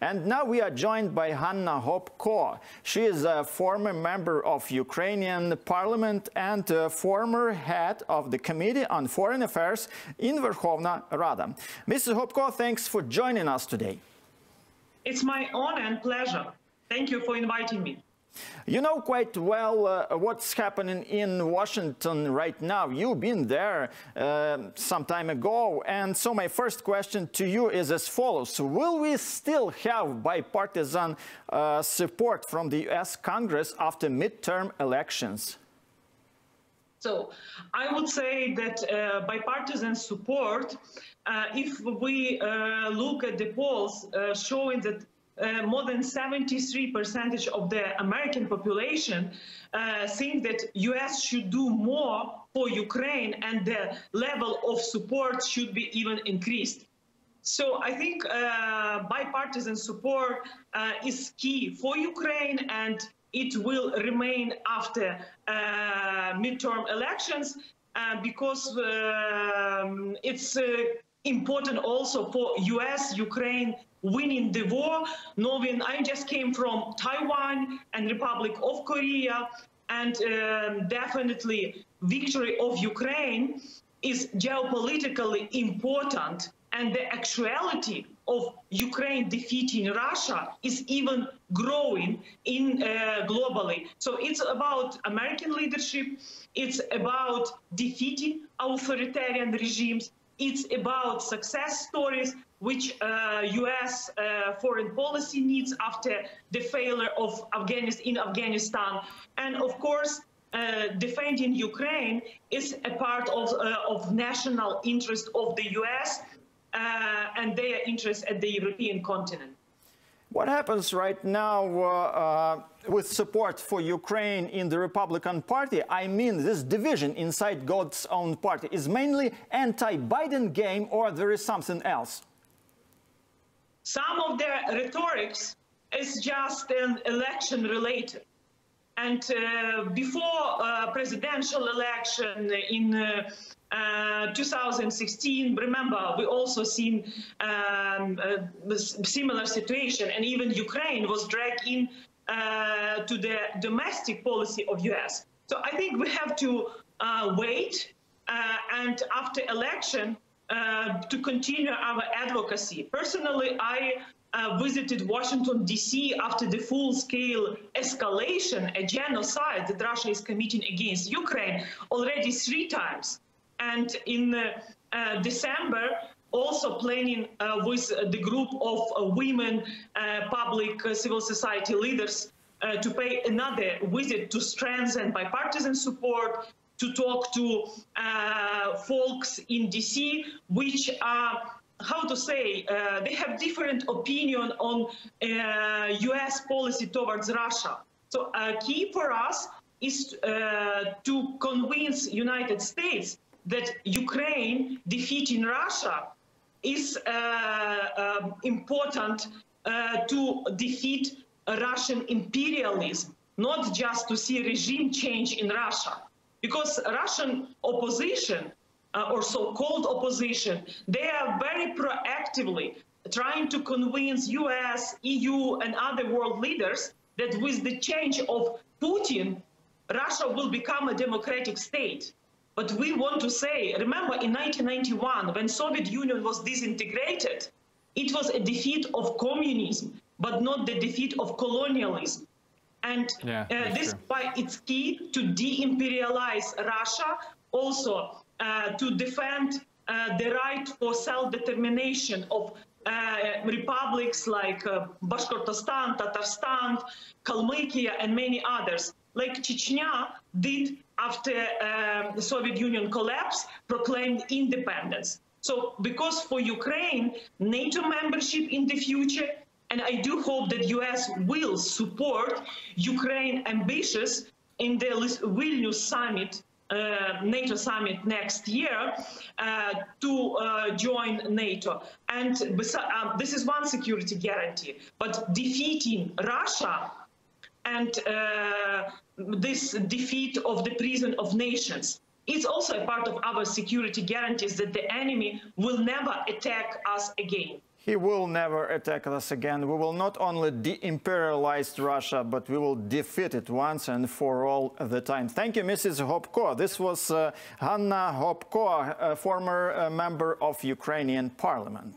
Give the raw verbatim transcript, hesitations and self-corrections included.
And now we are joined by Hanna Hopko. She is a former member of Ukrainian Parliament and a former head of the Committee on Foreign Affairs in Verkhovna Rada. Missus Hopko, thanks for joining us today. It's my honor and pleasure. Thank you for inviting me. You know quite well uh, what's happening in Washington right now. You've been there uh, some time ago. And so my first question to you is as follows. Will we still have bipartisan uh, support from the U S Congress after midterm elections? So I would say that uh, bipartisan support, uh, if we uh, look at the polls uh, showing that Uh, more than seventy-three percent of the American population uh, think that U S should do more for Ukraine, and the level of support should be even increased. So I think uh, bipartisan support uh, is key for Ukraine, and it will remain after uh, midterm elections uh, because um, it's uh, important also for U S, Ukraine winning the war, knowing I just came from Taiwan and Republic of Korea, and um, definitely victory of Ukraine is geopolitically important, and the actuality of Ukraine defeating Russia is even growing in uh, globally. So it's about American leadership, it's about defeating authoritarian regimes, it's about success stories, which uh, U S uh, foreign policy needs after the failure of Afghanistan in Afghanistan. And of course, uh, defending Ukraine is a part of, uh, of national interest of the U S uh, and their interest at the European continent. What happens right now uh, uh, with support for Ukraine in the Republican Party? I mean, this division inside God's own party is mainly anti-Biden game, or there is something else? Some of their rhetorics is just an election related. And uh, before uh, presidential election in uh, uh, two thousand sixteen, remember, we also seen um, a similar situation, and even Ukraine was dragged in uh, to the domestic policy of U S. So I think we have to uh, wait uh, and after election, Uh, to continue our advocacy. Personally, I uh, visited Washington, D C after the full-scale escalation, a genocide that Russia is committing against Ukraine already three times. And in uh, uh, December, also planning uh, with the group of uh, women, uh, public uh, civil society leaders uh, to pay another visit to strengthen bipartisan support, to talk to uh, folks in D C, which are, how to say, uh, they have different opinion on uh, U S policy towards Russia. So uh, key for us is uh, to convince United States that Ukraine defeating Russia is uh, uh, important uh, to defeat Russian imperialism, not just to see regime change in Russia. Because Russian opposition, uh, or so-called opposition, they are very proactively trying to convince U S, E U, and other world leaders that with the change of Putin, Russia will become a democratic state. But we want to say, remember in nineteen ninety-one, when Soviet Union was disintegrated, it was a defeat of communism, but not the defeat of colonialism. And yeah, uh, this is why it's key to de-imperialize Russia, also uh, to defend uh, the right for self-determination of uh, republics like uh, Bashkortostan, Tatarstan, Kalmykia, and many others, like Chechnya did after um, the Soviet Union collapse, proclaimed independence. So because for Ukraine, NATO membership in the future, and I do hope that U S will support Ukraine ambitions in the Vilnius summit, uh, NATO summit next year, uh, to uh, join NATO. And uh, this is one security guarantee. But defeating Russia and uh, this defeat of the prison of nations, it's also a part of our security guarantees that the enemy will never attack us again. He will never attack us again. We will not only de-imperialize Russia, but we will defeat it once and for all the time. Thank you, Missus Hopko. This was uh, Hanna Hopko, a former uh, member of Ukrainian Parliament.